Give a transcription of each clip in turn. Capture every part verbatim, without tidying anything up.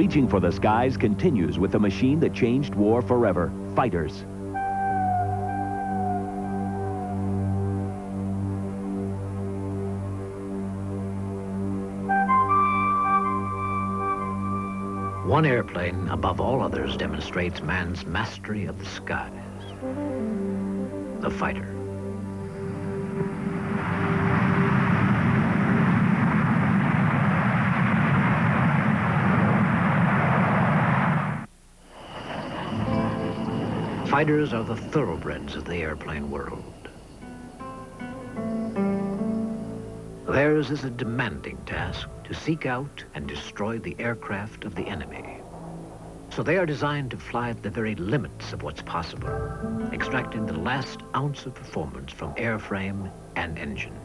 Reaching for the skies continues with the machine that changed war forever, fighters. One airplane, above all others, demonstrates man's mastery of the skies. The fighter. Fighters are the thoroughbreds of the airplane world. Theirs is a demanding task to seek out and destroy the aircraft of the enemy. So they are designed to fly at the very limits of what's possible, extracting the last ounce of performance from airframe and engine.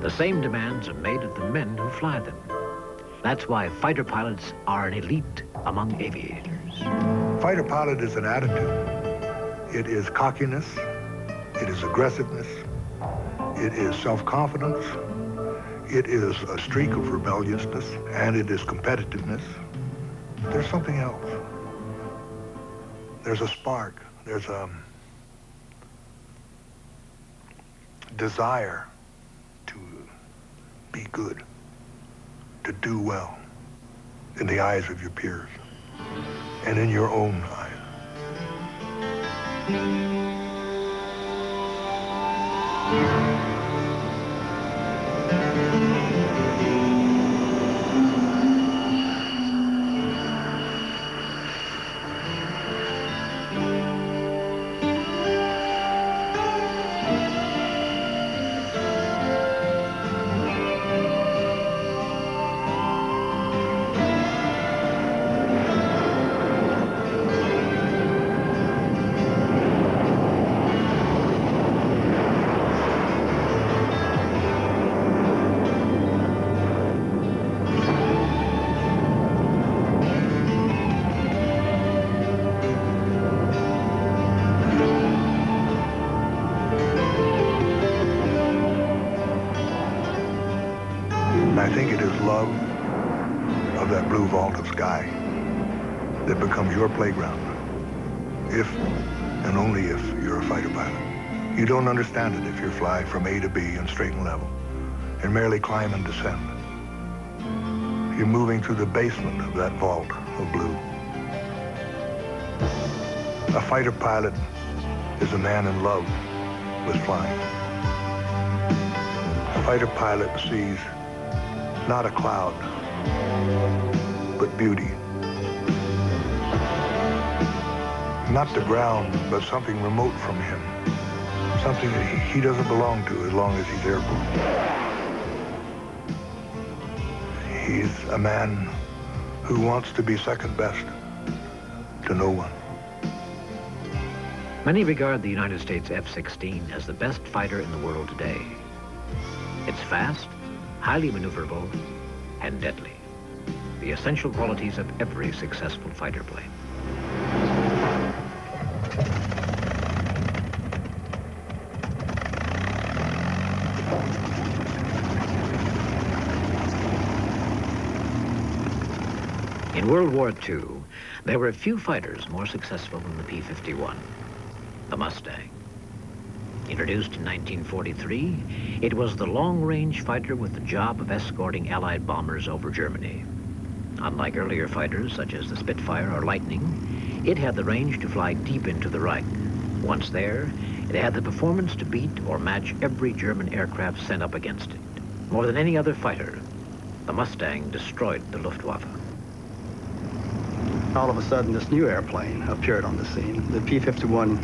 The same demands are made of the men who fly them. That's why fighter pilots are an elite among aviators. Fighter pilot is an attitude. It is cockiness. It is aggressiveness. It is self-confidence. It is a streak of rebelliousness, and it is competitiveness. There's something else. There's a spark. There's a desire to be good, to do well in the eyes of your peers and in your own eyes. Your playground, if and only if you're a fighter pilot. You don't understand it if you fly from A to B in straight and level and merely climb and descend. You're moving through the basement of that vault of blue. A fighter pilot is a man in love with flying. A fighter pilot sees not a cloud, but beauty. Not the ground, but something remote from him. Something that he, he doesn't belong to as long as he's airborne. He's a man who wants to be second best to no one. Many regard the United States F sixteen as the best fighter in the world today. It's fast, highly maneuverable, and deadly. The essential qualities of every successful fighter plane. In World War Two, there were few fighters more successful than the P fifty-one, the Mustang. Introduced in nineteen forty-three, it was the long-range fighter with the job of escorting Allied bombers over Germany. Unlike earlier fighters, such as the Spitfire or Lightning, it had the range to fly deep into the Reich. Once there, it had the performance to beat or match every German aircraft sent up against it. More than any other fighter, the Mustang destroyed the Luftwaffe. All of a sudden, this new airplane appeared on the scene, the P fifty-one.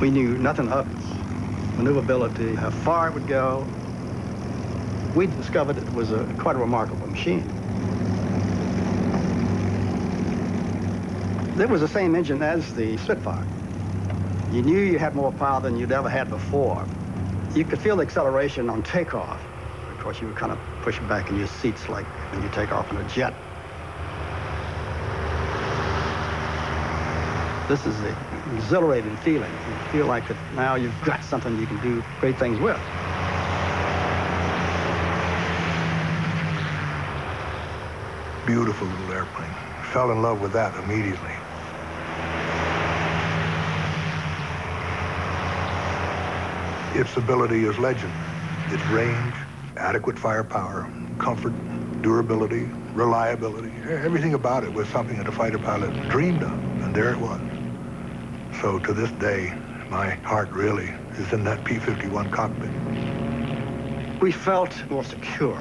We knew nothing of its maneuverability, how far it would go. We discovered it was a, quite a remarkable machine. It was the same engine as the Spitfire. You knew you had more power than you'd ever had before. You could feel the acceleration on takeoff. Of course, you were kind of pushing back in your seats like when you take off in a jet. This is an exhilarating feeling. You feel like that now you've got something you can do great things with. Beautiful little airplane. Fell in love with that immediately. Its ability is legendary. Its range, adequate firepower, comfort, durability, reliability. Everything about it was something that a fighter pilot dreamed of, and there it was. So to this day, my heart really is in that P fifty-one cockpit. We felt more secure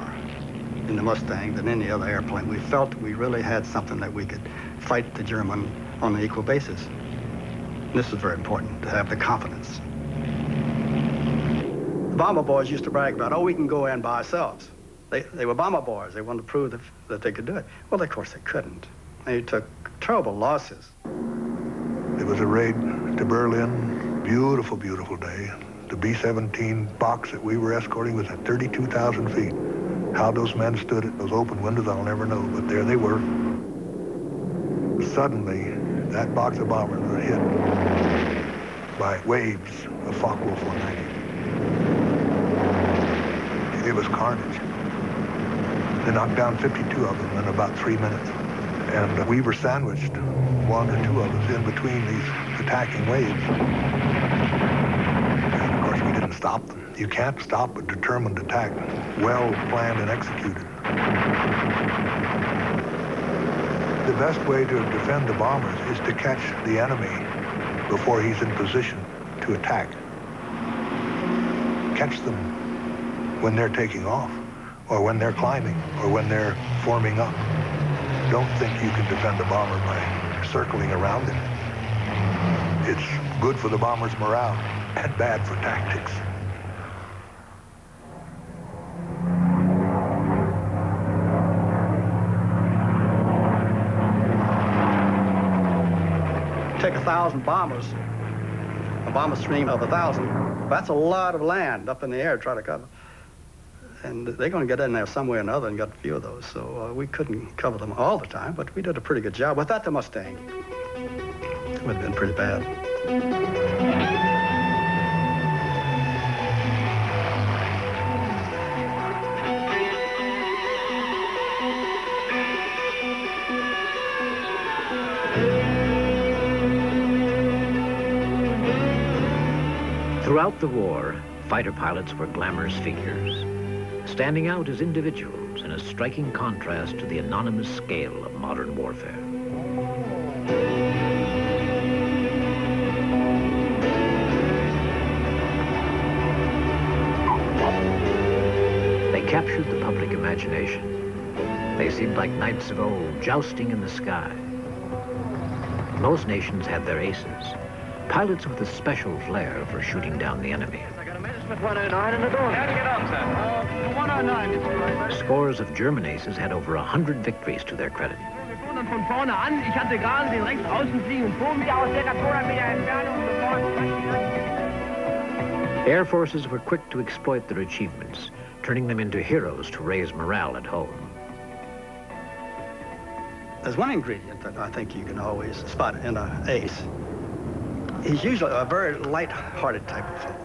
in the Mustang than any other airplane. We felt we really had something that we could fight the German on an equal basis. This is very important, to have the confidence. The bomber boys used to brag about, oh, we can go in by ourselves. They, they were bomber boys. They wanted to prove that, that they could do it. Well, of course, they couldn't. They took terrible losses. It was a raid to Berlin. Beautiful, beautiful day. The B seventeen box that we were escorting was at thirty-two thousand feet. How those men stood at those open windows, I'll never know, but there they were. Suddenly, that box of bombers were hit by waves of Focke-Wulf one ninety. It was carnage. They knocked down fifty-two of them in about three minutes. And we were sandwiched, one or two of us, in between these attacking waves. And of course, we didn't stop them. You can't stop a determined attack, well planned and executed. The best way to defend the bombers is to catch the enemy before he's in position to attack. Catch them when they're taking off, or when they're climbing, or when they're forming up. Don't think you can defend a bomber by circling around it. It's good for the bomber's morale and bad for tactics. Take a thousand bombers, a bomber stream of a thousand. That's a lot of land up in the air to try to cover. And they're going to get in there some way or another and got a few of those. So uh, we couldn't cover them all the time, but we did a pretty good job. Without the Mustang, it would have been pretty bad. Throughout the war, fighter pilots were glamorous figures, standing out as individuals in a striking contrast to the anonymous scale of modern warfare. They captured the public imagination. They seemed like knights of old, jousting in the sky. Most nations had their aces, pilots with a special flair for shooting down the enemy. one oh nine in the door. How'd you get on, sir? Uh, one oh nine. Scores of German aces had over one hundred victories to their credit. Air forces were quick to exploit their achievements, turning them into heroes to raise morale at home. There's one ingredient that I think you can always spot in an ace. He's usually a very light-hearted type of fellow.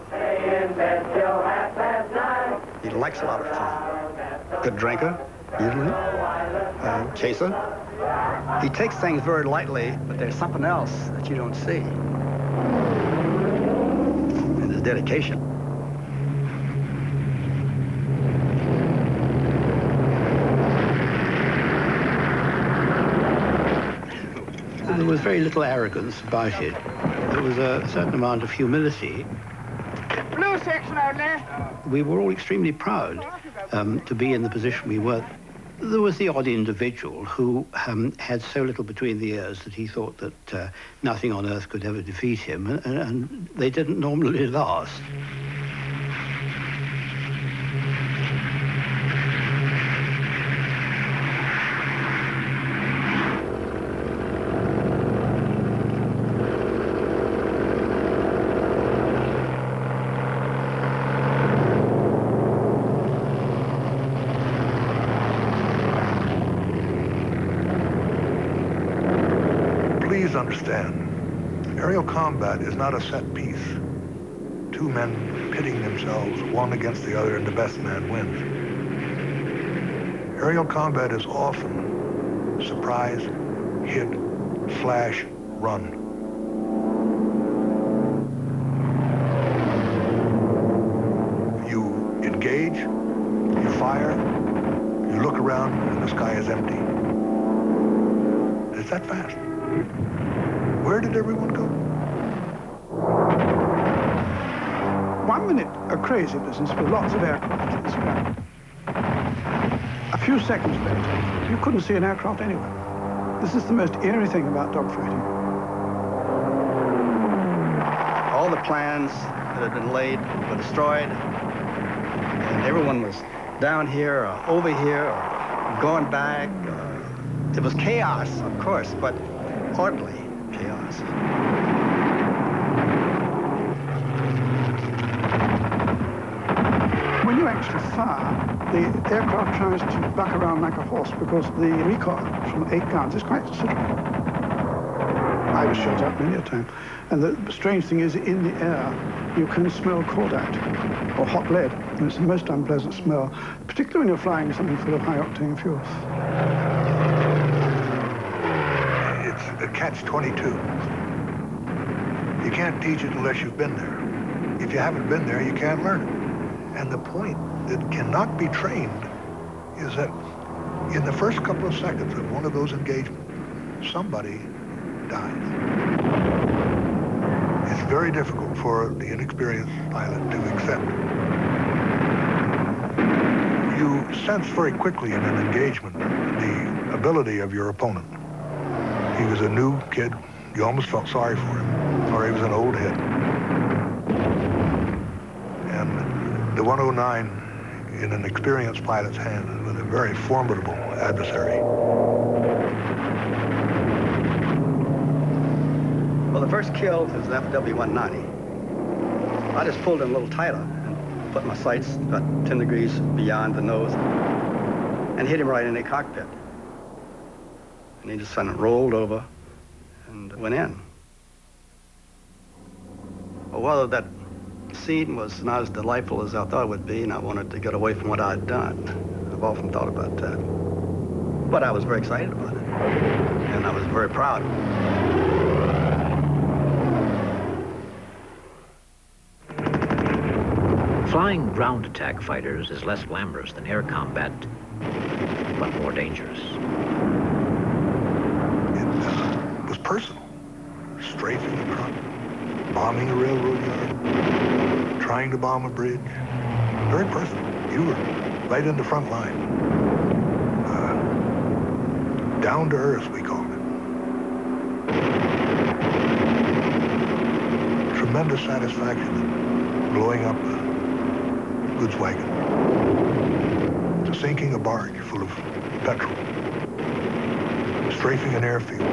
He likes a lot of fun. Good drinker, usually. Uh, chaser. He takes things very lightly, but there's something else that you don't see. And his dedication. There was very little arrogance about it. There was a certain amount of humility. Blue section out left. We were all extremely proud um, to be in the position we were. There was the odd individual who um, had so little between the ears that he thought that uh, nothing on earth could ever defeat him, and, and they didn't normally last. Aerial combat is not a set piece. Two men pitting themselves one against the other and the best man wins. Aerial combat is often surprise, hit, flash, run. You engage, you fire, you look around, and the sky is empty. It's that fast. Where did everyone go? One minute, a crazy business with lots of aircraft in the sky. A few seconds later, you couldn't see an aircraft anywhere. This is the most eerie thing about dogfighting. All the plans that had been laid were destroyed, and everyone was down here or over here or going back. It was chaos, of course, but orderly chaos. When you actually fire, the aircraft tries to buck around like a horse because the recoil from eight guns is quite considerable. I was shot up many a time. And the strange thing is, in the air, you can smell cordite or hot lead. And it's the most unpleasant smell, particularly when you're flying something full of high-octane fuel. It's a catch twenty-two. You can't teach it unless you've been there. If you haven't been there, you can't learn it. And the point that cannot be trained is that in the first couple of seconds of one of those engagements, somebody dies. It's very difficult for the inexperienced pilot to accept. You sense very quickly in an engagement the ability of your opponent. He was a new kid. You almost felt sorry for him. Or he was an old head. And the one oh nine in an experienced pilot's hand is with a very formidable adversary. Well, the first kill is an F W one ninety. I just pulled him a little tighter and put my sights about ten degrees beyond the nose and hit him right in the cockpit. And he just kind of rolled over and went in. Well, whether that scene was not as delightful as I thought it would be, and I wanted to get away from what I'd done. I've often thought about that. But I was very excited about it, and I was very proud. Flying ground attack fighters is less glamorous than air combat, but more dangerous. Personal. Strafing a truck, bombing a railroad yard, trying to bomb a bridge. Very personal. You were right in the front line. Uh, down to earth, we called it. Tremendous satisfaction in blowing up a goods wagon, sinking a barge full of petrol, strafing an airfield.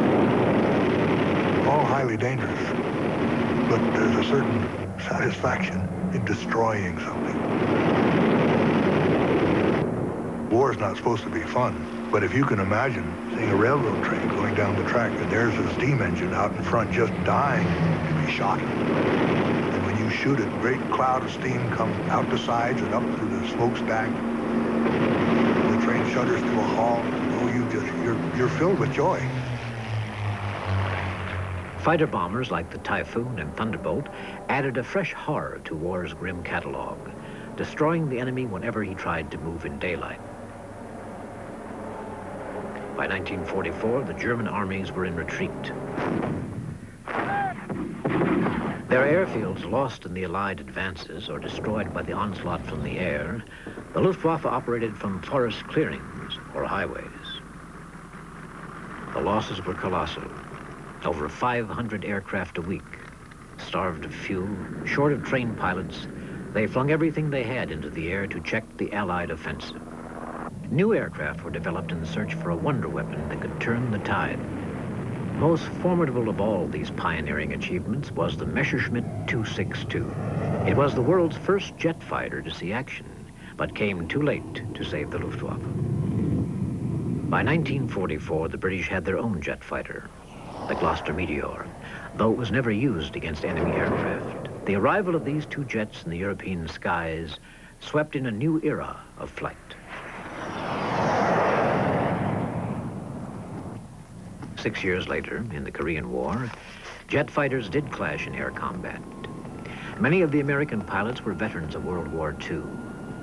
All highly dangerous, but there's a certain satisfaction in destroying something. War's not supposed to be fun, but if you can imagine seeing a railroad train going down the track and there's a steam engine out in front just dying, it'd be shocking. And when you shoot it, a great cloud of steam comes out the sides and up through the smokestack. The train shudders to a halt. Oh, you just, you're, you're filled with joy. Fighter bombers like the Typhoon and Thunderbolt added a fresh horror to war's grim catalog, destroying the enemy whenever he tried to move in daylight. By nineteen forty-four, the German armies were in retreat. Their airfields lost in the Allied advances or destroyed by the onslaught from the air, the Luftwaffe operated from forest clearings or highways. The losses were colossal. Over five hundred aircraft a week. Starved of fuel, short of trained pilots, they flung everything they had into the air to check the Allied offensive. New aircraft were developed in the search for a wonder weapon that could turn the tide. Most formidable of all these pioneering achievements was the Messerschmitt two sixty-two. It was the world's first jet fighter to see action, but came too late to save the Luftwaffe. By nineteen forty-four, the British had their own jet fighter, the Gloster Meteor, though it was never used against enemy aircraft. The arrival of these two jets in the European skies swept in a new era of flight. Six years later, in the Korean War, jet fighters did clash in air combat. Many of the American pilots were veterans of World War Two,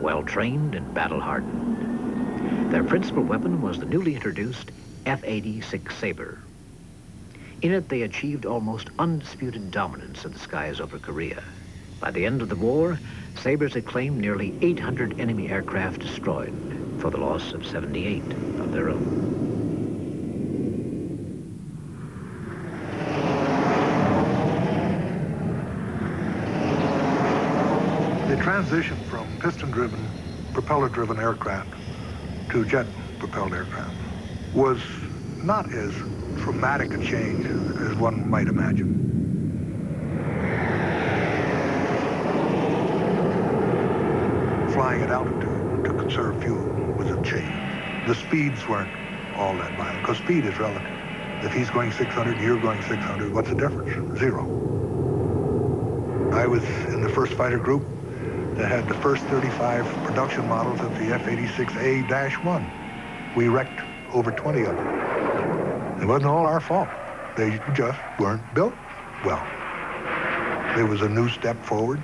well-trained and battle-hardened. Their principal weapon was the newly introduced F eighty-six Sabre. In it, they achieved almost undisputed dominance of the skies over Korea. By the end of the war, Sabres had claimed nearly eight hundred enemy aircraft destroyed for the loss of seventy-eight of their own. The transition from piston-driven, propeller-driven aircraft to jet-propelled aircraft was not as dramatic a change as one might imagine. Flying at altitude to conserve fuel was a change. The speeds weren't all that violent, because speed is relative. If he's going six hundred, you're going six hundred, what's the difference? Zero. I was in the first fighter group that had the first thirty-five production models of the F eighty-six A one. We wrecked over twenty of them. It wasn't all our fault. They just weren't built well. There was a new step forward.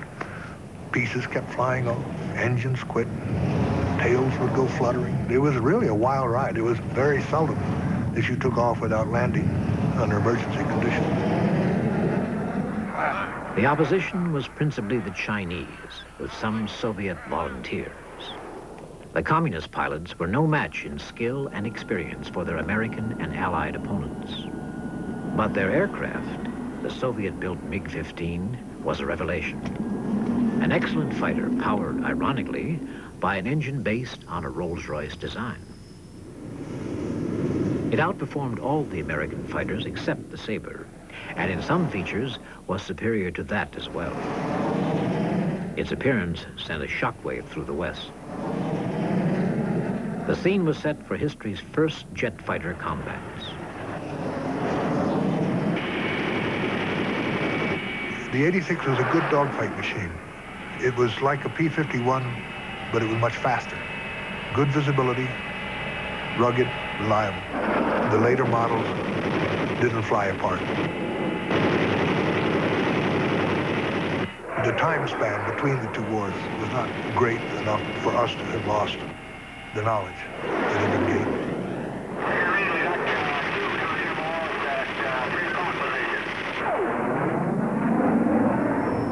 Pieces kept flying off. Engines quit. Tails would go fluttering. It was really a wild ride. It was very seldom that you took off without landing under emergency conditions. The opposition was principally the Chinese, with some Soviet volunteers. The communist pilots were no match in skill and experience for their American and Allied opponents. But their aircraft, the Soviet-built MiG fifteen, was a revelation. An excellent fighter powered, ironically, by an engine based on a Rolls-Royce design. It outperformed all the American fighters except the Sabre, and in some features was superior to that as well. Its appearance sent a shockwave through the West. The scene was set for history's first jet fighter combats. The eighty-six was a good dogfight machine. It was like a P fifty-one, but it was much faster. Good visibility, rugged, reliable. The later models didn't fly apart. The time span between the two wars was not great enough for us to have lost the knowledge that had been gained.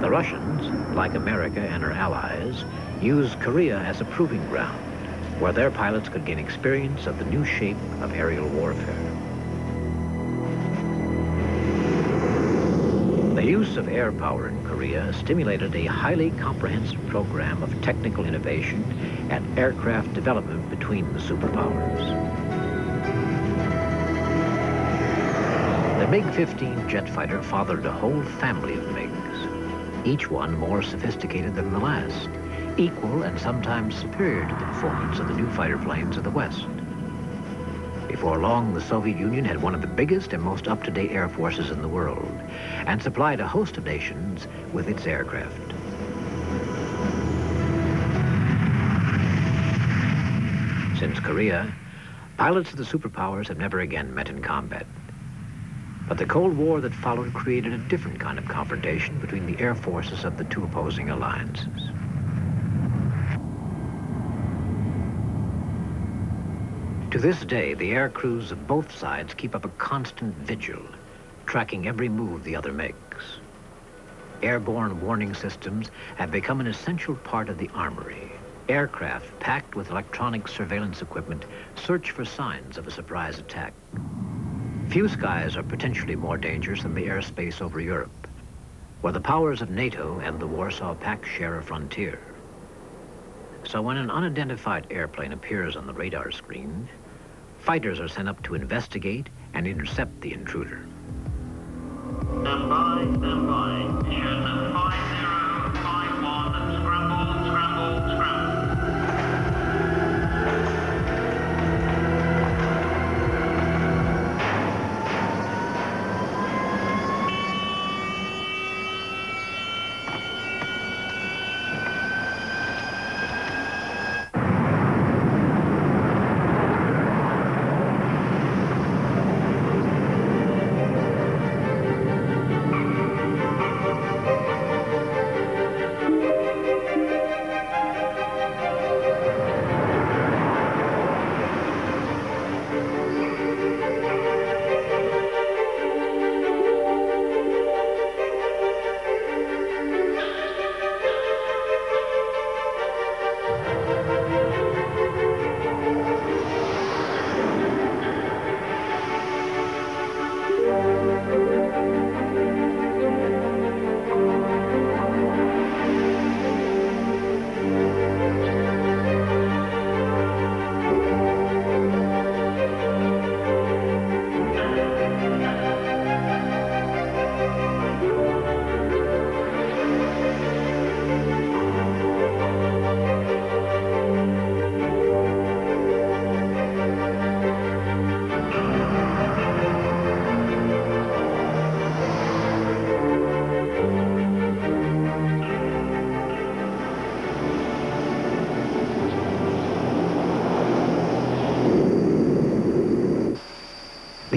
The Russians, like America and her allies, used Korea as a proving ground where their pilots could gain experience of the new shape of aerial warfare. The use of air power in Korea stimulated a highly comprehensive program of technical innovation and aircraft development between the superpowers. The MiG fifteen jet fighter fathered a whole family of MiGs, each one more sophisticated than the last, equal and sometimes superior to the performance of the new fighter planes of the West. Before long, the Soviet Union had one of the biggest and most up-to-date air forces in the world, and supplied a host of nations with its aircraft. Since Korea, pilots of the superpowers have never again met in combat. But the Cold War that followed created a different kind of confrontation between the air forces of the two opposing alliances. To this day, the air crews of both sides keep up a constant vigil, tracking every move the other makes. Airborne warning systems have become an essential part of the armory. Aircraft packed with electronic surveillance equipment search for signs of a surprise attack. Few skies are potentially more dangerous than the airspace over Europe, where the powers of NATO and the Warsaw Pact share a frontier. So when an unidentified airplane appears on the radar screen, fighters are sent up to investigate and intercept the intruder. Stand by, stand by. Mission five zero five one, scramble, scramble, scramble.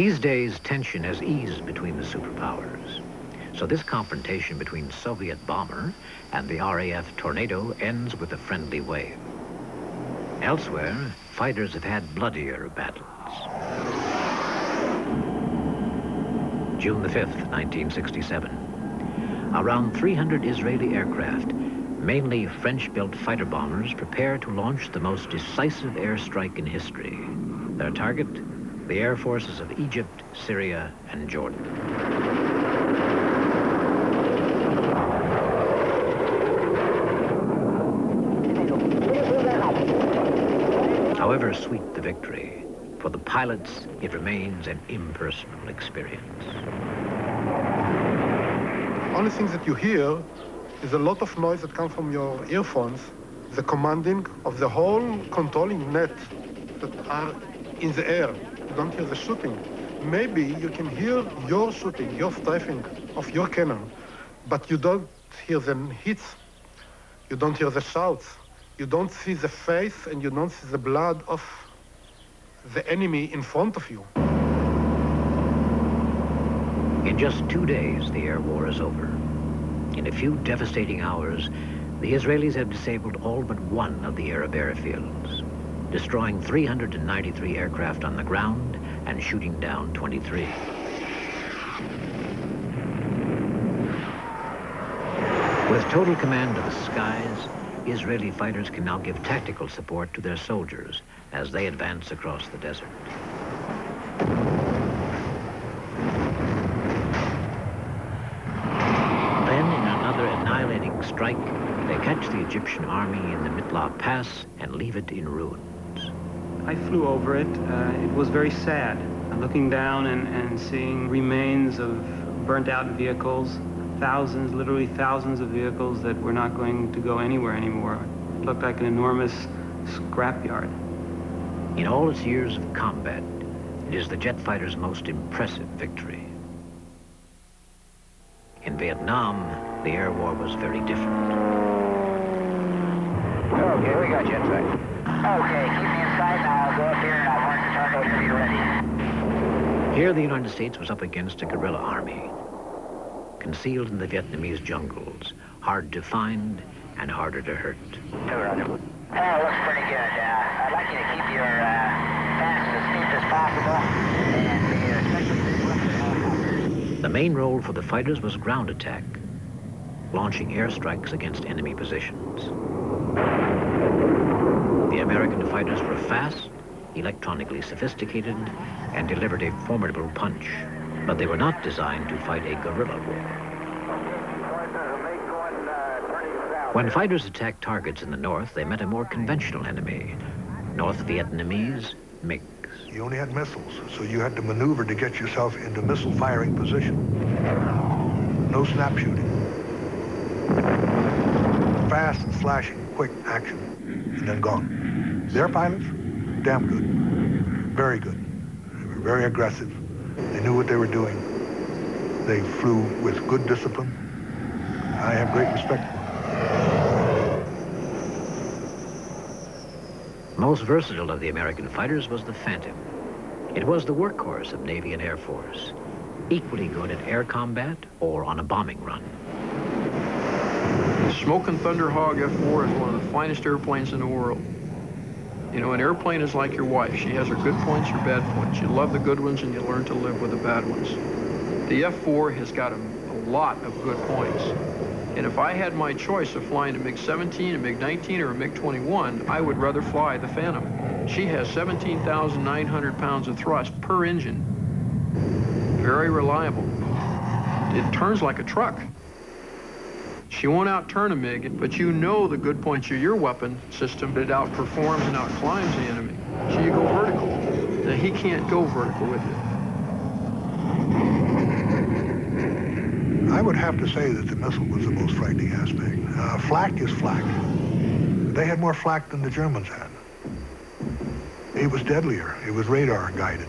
These days, tension has eased between the superpowers. So this confrontation between Soviet bomber and the R A F Tornado ends with a friendly wave. Elsewhere, fighters have had bloodier battles. June the fifth, nineteen sixty-seven. Around three hundred Israeli aircraft, mainly French-built fighter bombers, prepare to launch the most decisive airstrike in history. Their target, the air forces of Egypt, Syria, and Jordan. However sweet the victory, for the pilots, it remains an impersonal experience. The only thing that you hear is a lot of noise that comes from your earphones, the commanding of the whole controlling net that are in the air. You don't hear the shooting. Maybe you can hear your shooting, your strafing of your cannon, but you don't hear the hits. You don't hear the shouts. You don't see the face and you don't see the blood of the enemy in front of you. In just two days, the air war is over. In a few devastating hours, the Israelis have disabled all but one of the Arab airfields, destroying three hundred ninety-three aircraft on the ground and shooting down twenty-three. With total command of the skies, Israeli fighters can now give tactical support to their soldiers as they advance across the desert. Then, in another annihilating strike, they catch the Egyptian army in the Mitla Pass and leave it in ruins. I flew over it. Uh, it was very sad, looking down and, and seeing remains of burnt-out vehicles. Thousands, literally thousands of vehicles that were not going to go anywhere anymore. It looked like an enormous scrapyard. In all its years of combat, it is the jet fighter's most impressive victory. In Vietnam, the air war was very different. Okay, we got jet fight. Okay, keep me inside now. I'll go up here and I'll mark the target when you're ready. Here, the United States was up against a guerrilla army, concealed in the Vietnamese jungles, hard to find and harder to hurt. Oh, looks pretty good. Uh, I'd like you to keep your uh, pass as steep as possible. And the, uh, the main role for the fighters was ground attack, launching airstrikes against enemy positions. The American fighters were fast, electronically sophisticated, and delivered a formidable punch. But they were not designed to fight a guerrilla war. When fighters attacked targets in the north, they met a more conventional enemy, North Vietnamese MiGs. You only had missiles, so you had to maneuver to get yourself into missile firing position. No snap shooting. Fast and slashing, quick action, and then gone. Their pilots, damn good, very good. They were very aggressive. They knew what they were doing. They flew with good discipline. I have great respect for them. Most versatile of the American fighters was the Phantom. It was the workhorse of Navy and Air Force, equally good at air combat or on a bombing run. The Smoking Thunderhawk F four is one of the finest airplanes in the world. You know, an airplane is like your wife. She has her good points, her bad points. You love the good ones and you learn to live with the bad ones. The F four has got a, a lot of good points. And if I had my choice of flying a MiG seventeen, a MiG nineteen, or a MiG twenty-one, I would rather fly the Phantom. She has seventeen thousand nine hundred pounds of thrust per engine. Very reliable. It turns like a truck. She won't outturn a MiG, but you know the good points of your weapon system, that it outperforms and outclimbs the enemy. So you go vertical. Now, he can't go vertical with it. I would have to say that the missile was the most frightening aspect. Uh, flak is flak. They had more flak than the Germans had. It was deadlier. It was radar guided.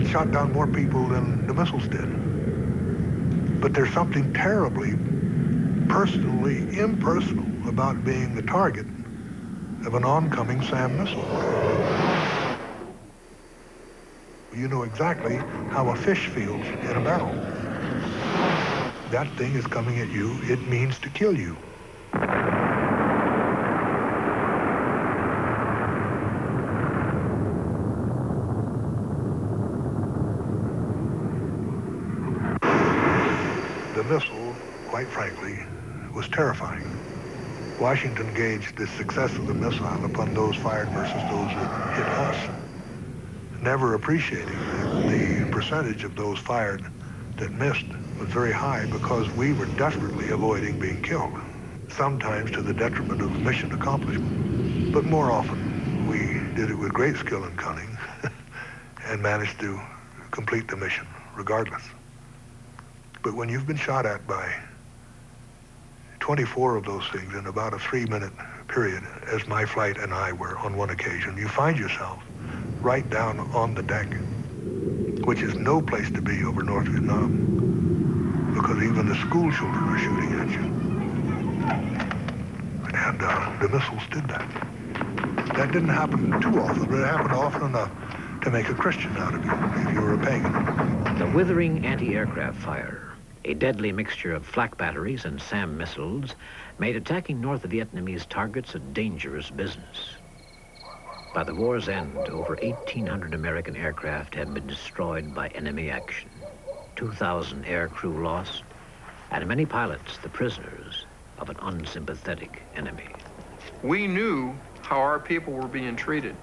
It shot down more people than the missiles did. But there's something terribly, personally impersonal about being the target of an oncoming SAM missile. you know exactly how a fish feels in a barrel. That thing is coming at you. It means to kill you. The missile, quite frankly, was terrifying. Washington gauged the success of the missile upon those fired versus those that hit us, never appreciating that the percentage of those fired that missed was very high because we were desperately avoiding being killed, sometimes to the detriment of mission accomplishment. But more often, we did it with great skill and cunning and managed to complete the mission regardless. But when you've been shot at by twenty-four of those things in about a three-minute period, as my flight and I were on one occasion, you find yourself right down on the deck, which is no place to be over North Vietnam, because even the school children are shooting at you. And uh, the missiles did that. That didn't happen too often, but it happened often enough to make a Christian out of you if you were a pagan. The withering anti-aircraft fire, a deadly mixture of flak batteries and SAM missiles, made attacking North Vietnamese targets a dangerous business. By the war's end, over eighteen hundred American aircraft had been destroyed by enemy action, two thousand aircrew lost, and many pilots the prisoners of an unsympathetic enemy. We knew how our people were being treated.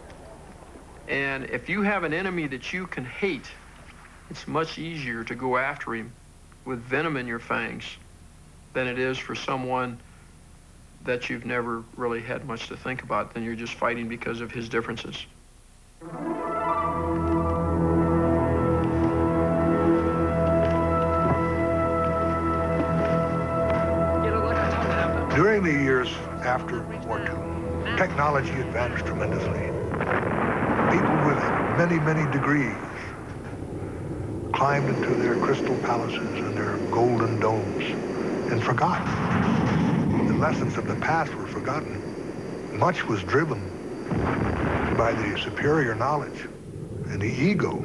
And if you have an enemy that you can hate, it's much easier to go after him with venom in your fangs than it is for someone that you've never really had much to think about, then you're just fighting because of his differences. During the years after World War Two, technology advanced tremendously. People with many, many degrees climbed into their crystal palaces and their golden domes and forgot. The lessons of the past were forgotten. Much was driven by the superior knowledge and the ego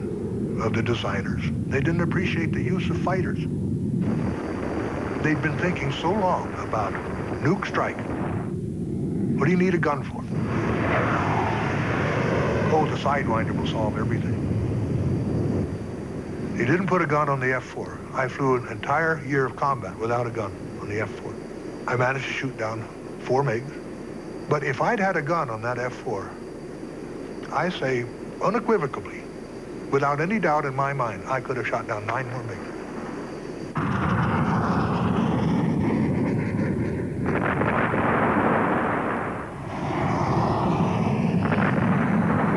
of the designers. They didn't appreciate the use of fighters. They'd been thinking so long about nuke strike. What do you need a gun for? Oh, the Sidewinder will solve everything. He didn't put a gun on the F four. I flew an entire year of combat without a gun on the F four. I managed to shoot down four MiGs. But if I'd had a gun on that F four, I say unequivocally, without any doubt in my mind, I could have shot down nine more MiGs.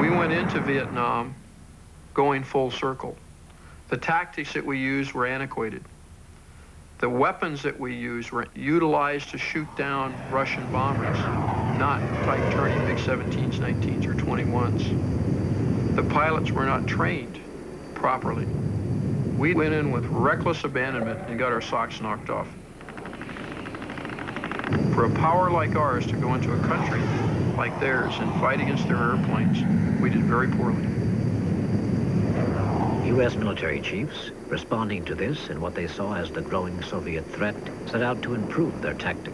We went into Vietnam going full circle. The tactics that we used were antiquated. The weapons that we used were utilized to shoot down Russian bombers, not Type turning MiG seventeens, nineteens, or twenty-ones. The pilots were not trained properly. We went in with reckless abandonment and got our socks knocked off. For a power like ours to go into a country like theirs and fight against their airplanes, we did very poorly. U S military chiefs, responding to this and what they saw as the growing Soviet threat, set out to improve their tactics.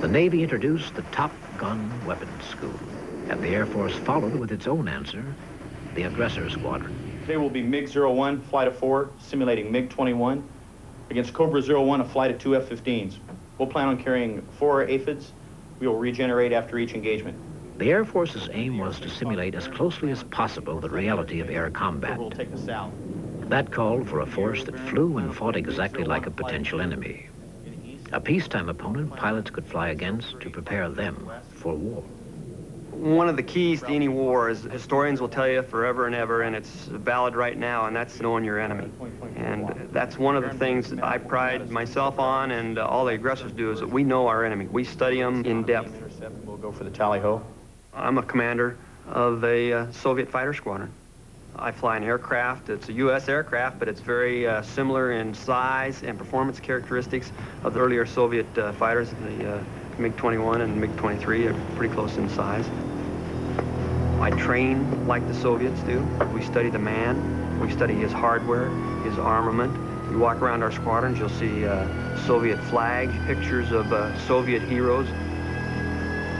The Navy introduced the Top Gun Weapons School, and the Air Force followed with its own answer, the Aggressor Squadron. Today will be MiG zero one, flight of four, simulating MiG twenty-one, against Cobra zero one, a flight of two F fifteens. We'll plan on carrying four aphids. We will regenerate after each engagement. The Air Force's aim was to simulate as closely as possible the reality of air combat. That called for a force that flew and fought exactly like a potential enemy, a peacetime opponent pilots could fly against to prepare them for war. One of the keys to any war is, historians will tell you forever and ever, and it's valid right now, and that's knowing your enemy. And that's one of the things that I pride myself on, and uh, all the aggressors do, is that we know our enemy. We study them in depth. We'll go for the tally-ho. I'm a commander of a uh, Soviet fighter squadron. I fly an aircraft. It's a U S aircraft, but it's very uh, similar in size and performance characteristics of the earlier Soviet uh, fighters. The uh, MiG twenty-one and MiG twenty-three are pretty close in size. I train like the Soviets do. We study the man. We study his hardware, his armament. You walk around our squadrons, you'll see uh, Soviet flags, pictures of uh, Soviet heroes.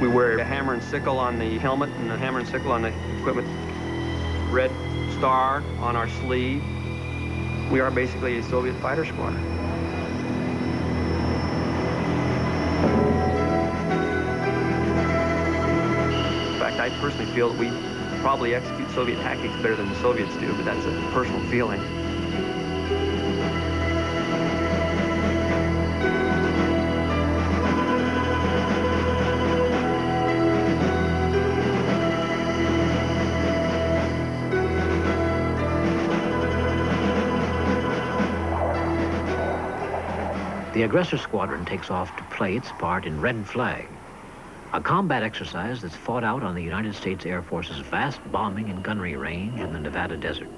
We wear a hammer and sickle on the helmet and a hammer and sickle on the equipment. Red star on our sleeve. We are basically a Soviet fighter squadron. In fact, I personally feel that we probably execute Soviet tactics better than the Soviets do, but that's a personal feeling. The Aggressor Squadron takes off to play its part in Red Flag, a combat exercise that's fought out on the United States Air Force's vast bombing and gunnery range in the Nevada desert.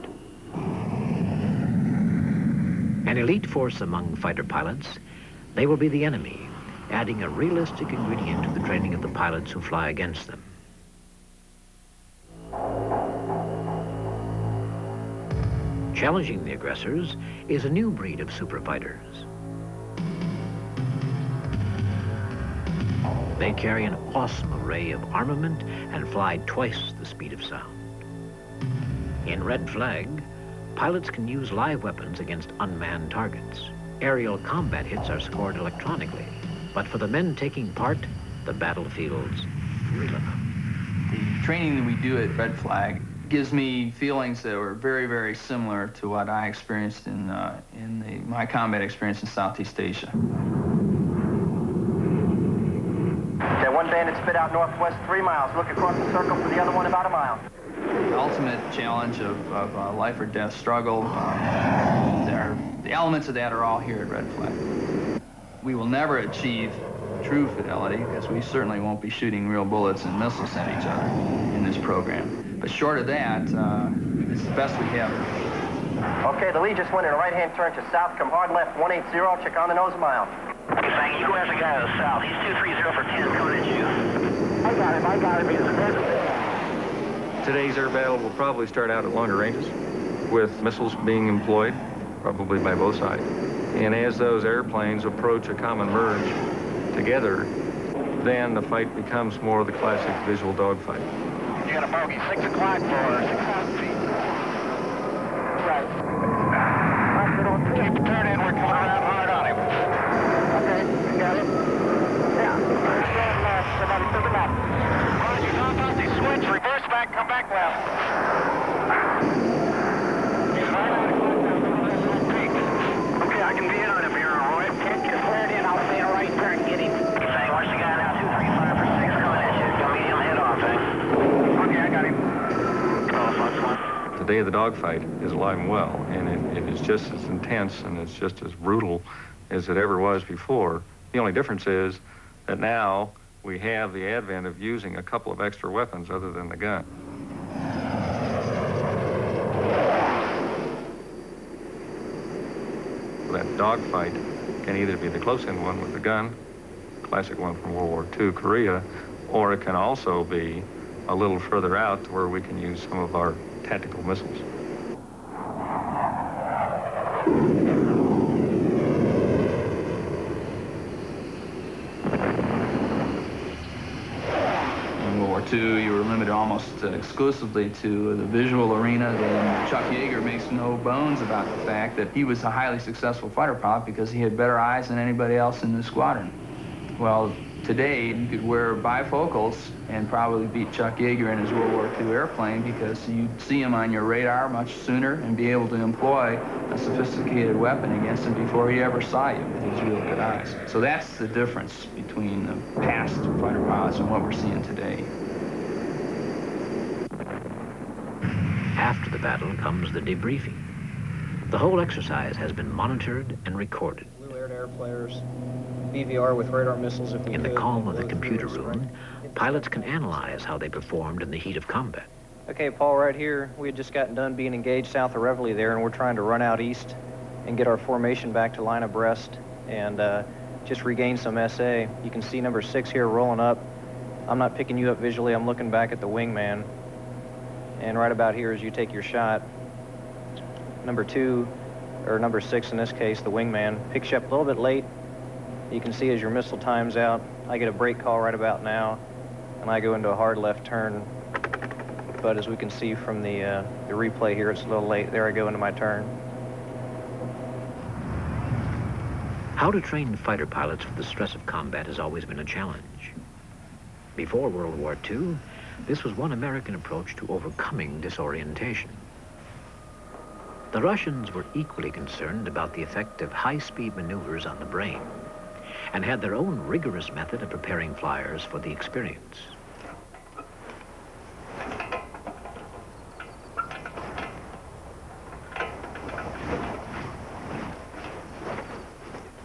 An elite force among fighter pilots, they will be the enemy, adding a realistic ingredient to the training of the pilots who fly against them. Challenging the aggressors is a new breed of superfighters. They carry an awesome array of armament and fly twice the speed of sound. In Red Flag, pilots can use live weapons against unmanned targets. Aerial combat hits are scored electronically, but for the men taking part, the battlefield's real enough. The training that we do at Red Flag gives me feelings that were very, very similar to what I experienced in, uh, in the, my combat experience in Southeast Asia. One bandit spit out northwest three miles. Look across the circle for the other one about a mile. The ultimate challenge of, of uh, life or death struggle, um, there, the elements of that are all here at Red Flag. We will never achieve true fidelity, because we certainly won't be shooting real bullets and missiles at each other in this program. But short of that, uh, it's the best we have. Okay, the lead just went in a right-hand turn to south. Come hard left, one eighty. Check on the nose a mile. Thank you. Go after the guy to the south. He's two three zero for ten coming at you. I got him. I got him. He's aggressive. Today's air battle will probably start out at longer ranges, with missiles being employed, probably by both sides. And as those airplanes approach a common merge together, then the fight becomes more of the classic visual dogfight. You got a bogey. Six o'clock for six thousand feet. Right. Keep the turn in. We're coming around hard on him. Come back left. Okay, I can be in on him here, Roy. Can't get flared in. I'll stay a right turn. Get him. Hey, watch the guy now. two three five for six coming at you. Don't medium head off, eh? Okay, I got him. Oh, one. The day of the dogfight is alive and well, and it, it is just as intense and it's just as brutal as it ever was before. The only difference is that now we have the advent of using a couple of extra weapons other than the gun. That dogfight can either be the close-in one with the gun, classic one from World War Two, Korea, or it can also be a little further out to where we can use some of our tactical missiles. You were limited almost exclusively to the visual arena, and Chuck Yeager makes no bones about the fact that he was a highly successful fighter pilot because he had better eyes than anybody else in the squadron. Well, today you could wear bifocals and probably beat Chuck Yeager in his World War Two airplane, because you'd see him on your radar much sooner and be able to employ a sophisticated weapon against him before he ever saw you with his real good eyes. So that's the difference between the past fighter pilots and what we're seeing today. After the battle comes the debriefing. The whole exercise has been monitored and recorded. Blue air-to-air players, B V R with radar missiles if we In the could, calm of the computer room, pilots can analyze how they performed in the heat of combat. Okay, Paul, right here, we had just gotten done being engaged south of Reveille there, and we're trying to run out east and get our formation back to line abreast and uh, just regain some S A. You can see number six here rolling up. I'm not picking you up visually. I'm looking back at the wingman. and right about here as you take your shot, number two, or number six in this case, the wingman, picks you up a little bit late. You can see as your missile times out, I get a brake call right about now, and I go into a hard left turn. But as we can see from the, uh, the replay here, it's a little late. There I go into my turn. How to train fighter pilots for the stress of combat has always been a challenge. Before World War Two, this was one American approach to overcoming disorientation. The Russians were equally concerned about the effect of high-speed maneuvers on the brain, and had their own rigorous method of preparing flyers for the experience.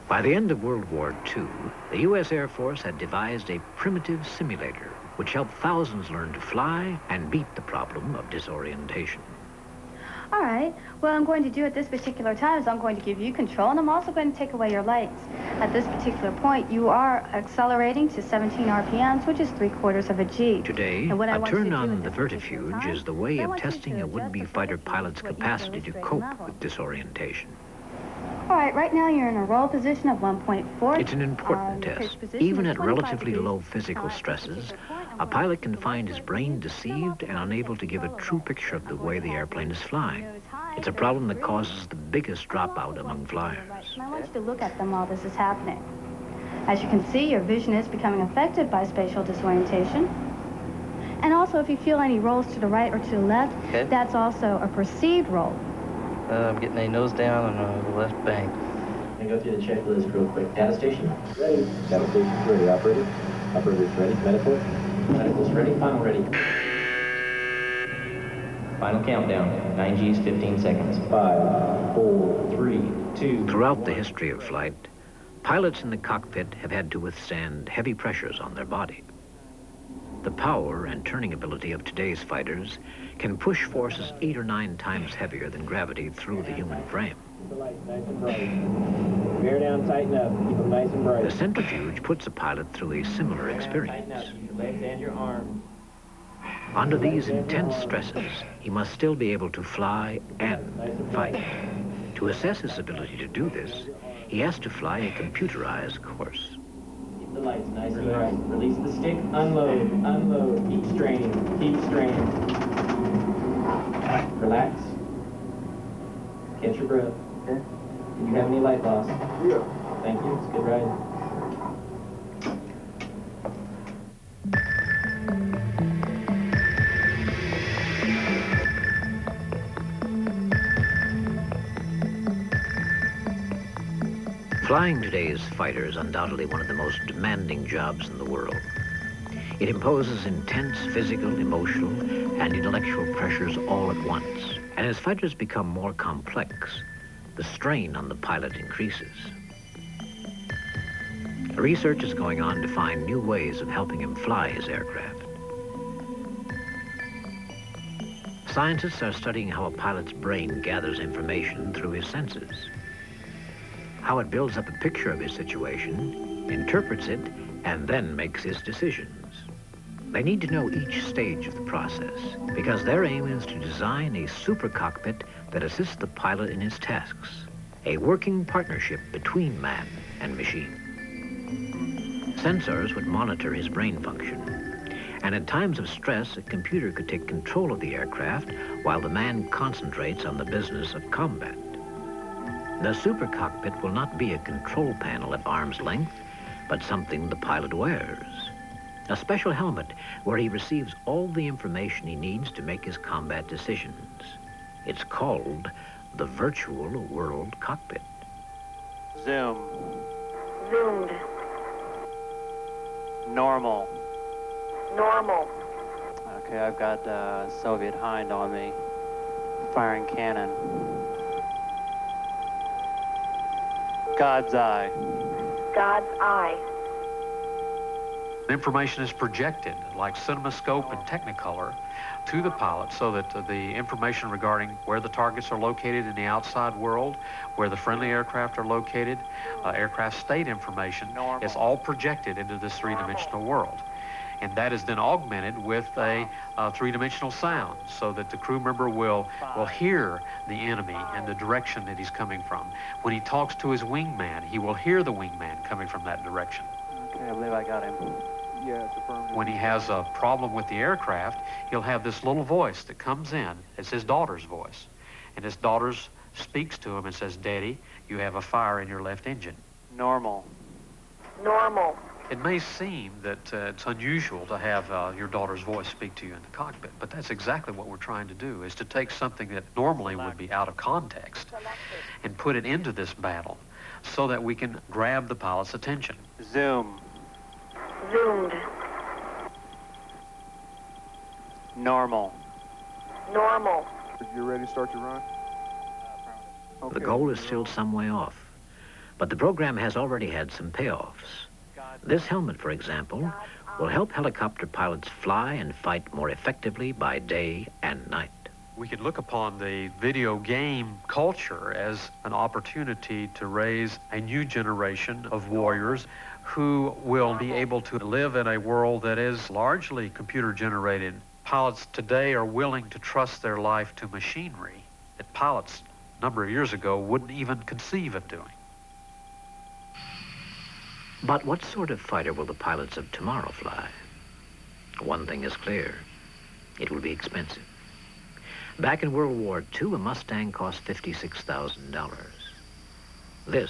By the end of World War Two, the U S Air Force had devised a primitive simulator which helped thousands learn to fly and beat the problem of disorientation. All right, well, I'm going to do at this particular time is I'm going to give you control, and I'm also going to take away your lights. At this particular point, you are accelerating to seventeen R P Ms, which is three quarters of a G. Today, a turn on the vertifuge is the way of testing a would-be fighter pilot's capacity to cope with disorientation. All right, right now you're in a roll position of one point four. It's an important test. Even at relatively low physical stresses, a pilot can find his brain deceived and unable to give a true picture of the way the airplane is flying. It's a problem that causes the biggest dropout among flyers. I want you to look at them while this is happening. As you can see, your vision is becoming affected by spatial disorientation. And also, if you feel any rolls to the right or to the left, okay, that's also a perceived roll. Uh, I'm getting a nose down on the left bank. I'm going to go through the checklist real quick. Data station. Ready. Data station ready. Operator. Operator's ready. Medical. Medical's ready. Final ready. Final countdown. nine G's, fifteen seconds. Five, four, three, two. Throughout the history of flight, pilots in the cockpit have had to withstand heavy pressures on their body. The power and turning ability of today's fighters can push forces eight or nine times heavier than gravity through the human frame. Keep the light nice and bright. Bear down, tighten up. Keep them nice and bright. The centrifuge puts a pilot through a similar experience. Bear down, tighten up. Your legs and your arms. Under these intense stresses, he must still be able to fly and fight. To assess his ability to do this, he has to fly a computerized course. The lights nice and bright. Release the stick. Unload. Unload. Keep straining. Keep straining. Relax. Catch your breath. Okay. Did you have any light loss? Yeah. Thank you. It's a good ride. Flying today's fighter is undoubtedly one of the most demanding jobs in the world. It imposes intense physical, emotional, and intellectual pressures all at once. And as fighters become more complex, the strain on the pilot increases. Research is going on to find new ways of helping him fly his aircraft. Scientists are studying how a pilot's brain gathers information through his senses, how it builds up a picture of his situation, interprets it, and then makes his decisions. They need to know each stage of the process because their aim is to design a super cockpit that assists the pilot in his tasks, a working partnership between man and machine. Sensors would monitor his brain function, and at times of stress, a computer could take control of the aircraft while the man concentrates on the business of combat. The super cockpit will not be a control panel at arm's length, but something the pilot wears. A special helmet where he receives all the information he needs to make his combat decisions. It's called the virtual world cockpit. Zoom. Zoomed. Normal. Normal. Okay, I've got uh, Soviet Hind on me. Firing cannon. God's eye. God's eye. The information is projected, like CinemaScope and Technicolor, to the pilot so that uh, the information regarding where the targets are located in the outside world, where the friendly aircraft are located, uh, aircraft state information, normal, is all projected into this three-dimensional world. and that is then augmented with a, a three-dimensional sound so that the crew member will, will hear the enemy and the direction that he's coming from. When he talks to his wingman, he will hear the wingman coming from that direction. Okay, I believe I got him. Yeah, it's affirmative. When he has a problem with the aircraft, he'll have this little voice that comes in. It's his daughter's voice. And his daughter speaks to him and says, "Daddy, you have a fire in your left engine." Normal. Normal. It may seem that uh, it's unusual to have uh, your daughter's voice speak to you in the cockpit, but that's exactly what we're trying to do, is to take something that normally would be out of context and put it into this battle so that we can grab the pilot's attention. Zoom. Zoomed. Normal. Normal. You ready to start your run? Okay. The goal is still some way off, but the program has already had some payoffs. This helmet, for example, will help helicopter pilots fly and fight more effectively by day and night. We could look upon the video game culture as an opportunity to raise a new generation of warriors who will be able to live in a world that is largely computer-generated. Pilots today are willing to trust their life to machinery that pilots a number of years ago wouldn't even conceive of doing. But what sort of fighter will the pilots of tomorrow fly? One thing is clear, it will be expensive. Back in World War Two, a Mustang cost fifty-six thousand dollars. This,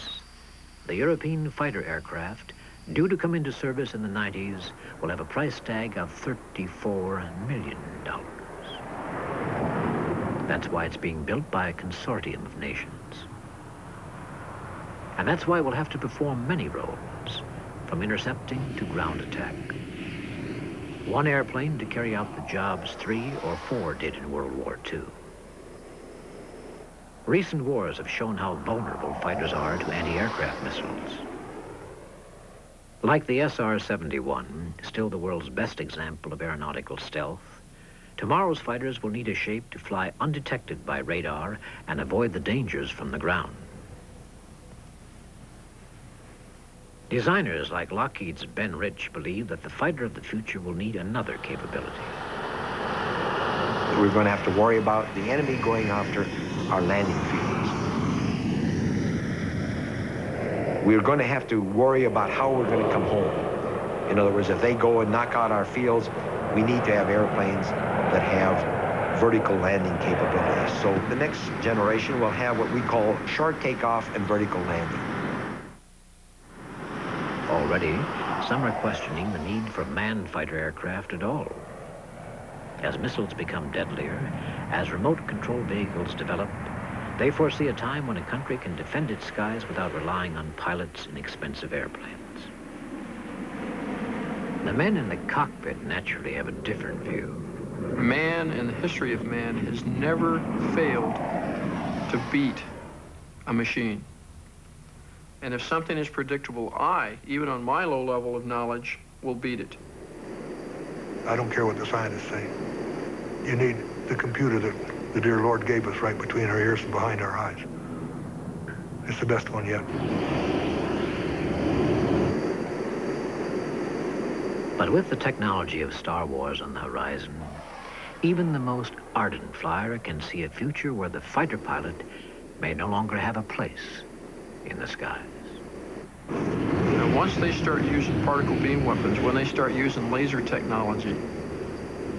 the European fighter aircraft, due to come into service in the nineties, will have a price tag of thirty-four million dollars. That's why it's being built by a consortium of nations. And that's why we'll have to perform many roles, from intercepting to ground attack. One airplane to carry out the jobs three or four did in World War Two. Recent wars have shown how vulnerable fighters are to anti-aircraft missiles. Like the S R seventy-one, still the world's best example of aeronautical stealth, tomorrow's fighters will need a shape to fly undetected by radar and avoid the dangers from the ground. Designers like Lockheed's Ben Rich believe that the fighter of the future will need another capability. We're going to have to worry about the enemy going after our landing fields. We're going to have to worry about how we're going to come home. In other words, if they go and knock out our fields, we need to have airplanes that have vertical landing capabilities. So the next generation will have what we call short takeoff and vertical landing. Already, some are questioning the need for manned fighter aircraft at all. As missiles become deadlier, as remote control vehicles develop, they foresee a time when a country can defend its skies without relying on pilots in expensive airplanes. The men in the cockpit naturally have a different view. Man, in the history of man, has never failed to beat a machine. And if something is predictable, I, even on my low level of knowledge, will beat it. I don't care what the scientists say. You need the computer that the dear Lord gave us right between our ears and behind our eyes. It's the best one yet. But with the technology of Star Wars on the horizon, even the most ardent flyer can see a future where the fighter pilot may no longer have a place in the skies. Now, once they start using particle beam weapons, when they start using laser technology,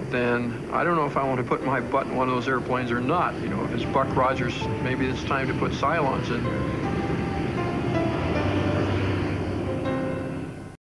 then I don't know if I want to put my butt in one of those airplanes or not. You know, if it's Buck Rogers, maybe it's time to put Cylons in.